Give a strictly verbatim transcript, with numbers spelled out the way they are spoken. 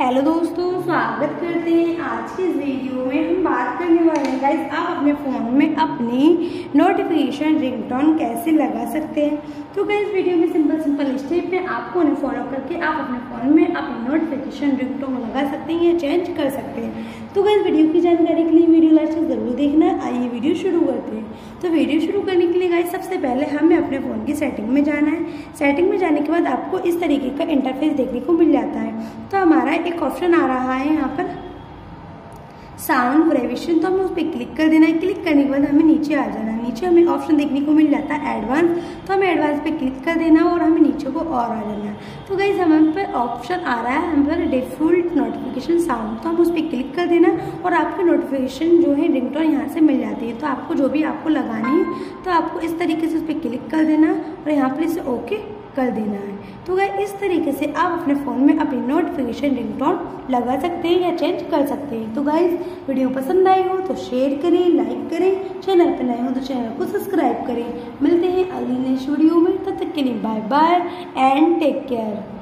Hello दोस्तों, स्वागत करते हैं। आज के वीडियो में हम बात करने वाले हैं गाइस, आप अपने फ़ोन में अपनी नोटिफिकेशन रिंगटोन कैसे लगा सकते हैं। तो गाइस वीडियो में सिंपल सिंपल स्टेप है, आपको उन्हें फॉलो करके आप अपने फ़ोन में अपनी नोटिफिकेशन रिंगटोन लगा सकते हैं या चेंज कर सकते हैं। तो गाइस वीडियो की जानकारी के लिए वीडियो लास्ट तक ज़रूर देखना। आइए वीडियो शुरू करते हैं। तो वीडियो शुरू करने के लिए गाइस सबसे पहले हमें अपने फ़ोन की सेटिंग में जाना है। सेटिंग में जाने के बाद आपको इस तरीके का इंटरफेस देखने को मिल जाता है। तो हमारा एक ऑप्शन आ रहा है यहाँ पर साउंड ग्रेविशन, तो हमें उस पर क्लिक कर देना है। क्लिक करने के बाद हमें नीचे आ जाना है। नीचे हमें ऑप्शन देखने को मिल जाता है एडवांस, तो हमें एडवांस पे क्लिक कर देना और हमें नीचे को और आ जाना है। तो गाइस हमारे पे ऑप्शन आ रहा है हम पर डिफ़ॉल्ट नोटिफिकेशन साउंड, तो हम उस पर क्लिक कर देना और आपकी नोटिफिकेशन जो है रिंगटोन यहाँ से मिल जाती है। तो आपको जो भी आपको लगानी है तो आपको इस तरीके से उस पर क्लिक कर देना और यहाँ पर इसे ओके कर देना है। तो गाइस इस तरीके से आप अपने फ़ोन में अपनी नोटिफिकेशन रिंगटोन लगा सकते हैं या चेंज कर सकते हैं। तो गाइस वीडियो पसंद आई हो तो शेयर करें, लाइक करें, चैनल पर नए हो तो चैनल को सब्सक्राइब करें। मिलते हैं अगली नेक्स्ट वीडियो में, तब तक के लिए bye bye and take care.